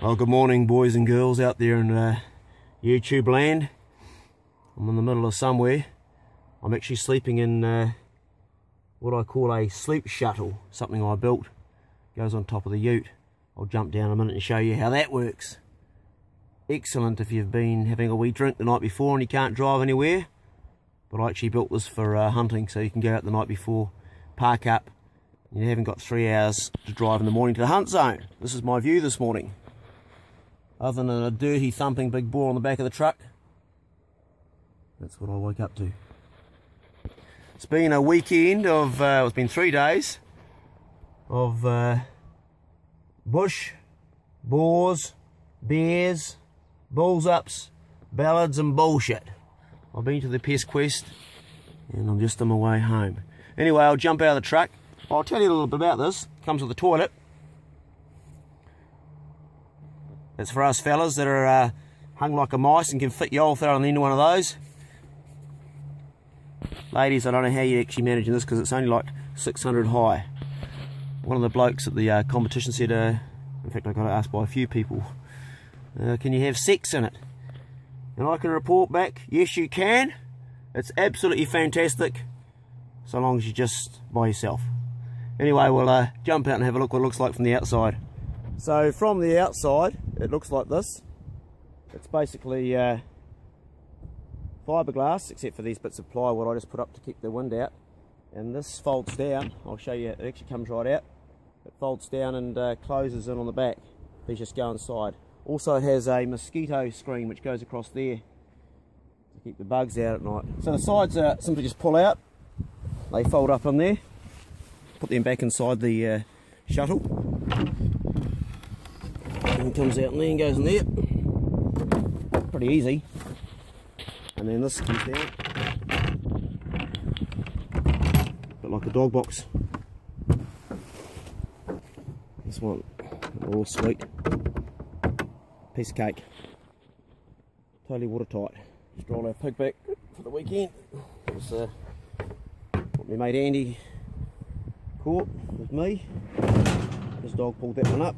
Well, good morning boys and girls out there in YouTube land. I'm in the middle of somewhere. I'm actually sleeping in what I call a sleep shuttle, something I built. Goes on top of the ute. I'll jump down in a minute and show you how that works. Excellent if you've been having a wee drink the night before and you can't drive anywhere. But I actually built this for hunting, so you can go out the night before, park up, and you haven't got 3 hours to drive in the morning to the hunt zone. This is my view this morning. Other than a dirty thumping big ball on the back of the truck, that's what I woke up to. It's been a weekend of, it's been 3 days of bush, boars, bears, bulls-ups, ballads and bullshit. I've been to the Pest Quest and I'm just on my way home. Anyway, I'll jump out of the truck. I'll tell you a little bit about this. Comes with the toilet. It's for us fellas that are hung like a mice and can fit your old throat on the end of one of those. Ladies, I don't know how you're actually managing this because it's only like 600 high. One of the blokes at the competition said, in fact I got asked by a few people, can you have sex in it? And I can report back, yes you can. It's absolutely fantastic, so long as you're just by yourself. Anyway, we'll jump out and have a look what it looks like from the outside. So from the outside, it looks like this. It's basically fiberglass, except for these bits of plywood I just put up to keep the wind out. And this folds down. I'll show you, it actually comes right out. It folds down and closes in on the back. These just go inside. Also it has a mosquito screen which goes across there to keep the bugs out at night. So the sides are simply just pull out. They fold up in there. Put them back inside the shuttle. Comes out and then goes in there. Pretty easy. And then this comes down. A bit like a dog box. This one, all sweet. Piece of cake. Totally watertight. Just roll our pig back for the weekend. There's what my mate Andy caught with me. His dog pulled that one up.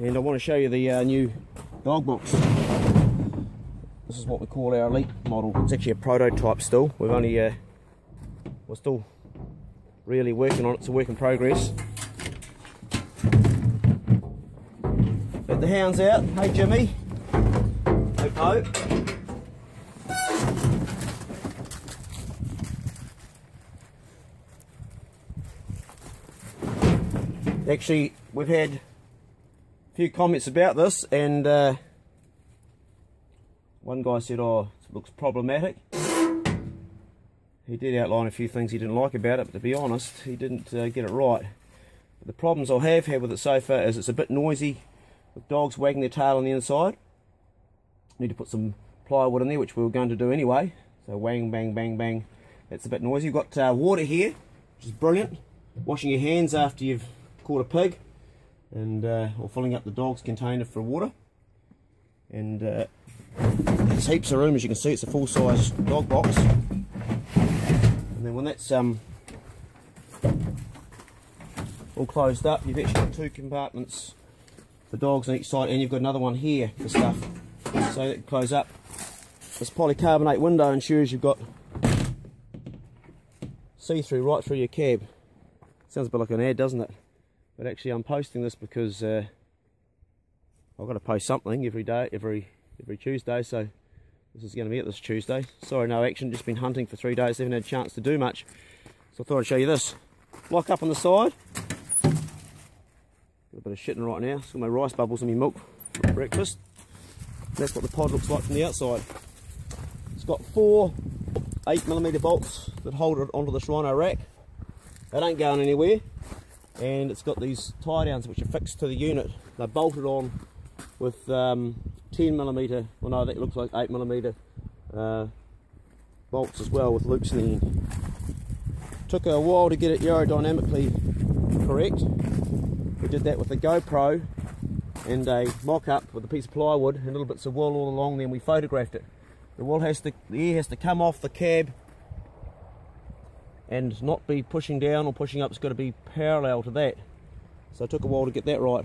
And I want to show you the new dog box. This is what we call our elite model. It's actually a prototype still. We've only, we're still really working on it. It's a work in progress. Let the hounds out. Hey Jimmy. Hey Po. Actually, we've had few comments about this, and one guy said, oh, it looks problematic. He did outline a few things he didn't like about it, but to be honest, he didn't get it right. But the problems I have had with it so far is it's a bit noisy with dogs wagging their tail on the inside. Need to put some plywood in there, which we were going to do anyway. So wang, bang, bang, bang. That's a bit noisy. You've got water here, which is brilliant. Washing your hands after you've caught a pig. And or filling up the dog's container for water, and there's heaps of room. As you can see, it's a full-size dog box. And then when that's all closed up, you've actually got two compartments for dogs on each side, and you've got another one here for stuff. So that can close up. This polycarbonate window ensures you've got see-through right through your cab. Sounds a bit like an ad, doesn't it? But actually I'm posting this because I've got to post something every day, every Tuesday, so this is going to be it this Tuesday. Sorry, no action, just been hunting for 3 days, haven't had a chance to do much. So I thought I'd show you this. Lock up on the side. Got a bit of shitting right now, it's got my rice bubbles in my milk for breakfast. That's what the pod looks like from the outside. It's got four 8mm bolts that hold it onto this rhino rack. That ain't going anywhere. And it's got these tie downs which are fixed to the unit. They're bolted on with 10mm, well no, that looks like 8mm bolts as well with loops in the end. Took a while to get it aerodynamically correct. We did that with a GoPro and a mock-up with a piece of plywood and little bits of wool all along. Then we photographed it. The wool has to, the air has to come off the cab and not be pushing down or pushing up. It's got to be parallel to that. So it took a while to get that right.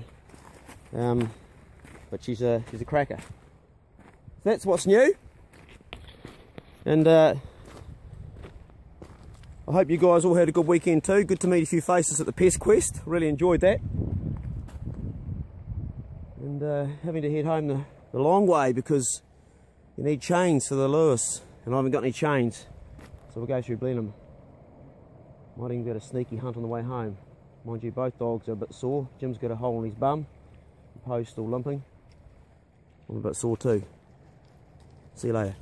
But she's a cracker. So that's what's new. And I hope you guys all had a good weekend too. Good to meet a few faces at the Pest Quest. Really enjoyed that. And having to head home the long way because you need chains for the Lewis. And I haven't got any chains. So we'll go through Blenheim. Might even get a sneaky hunt on the way home. Mind you, both dogs are a bit sore. Jim's got a hole in his bum. Poe's still limping. I'm a bit sore too. See you later.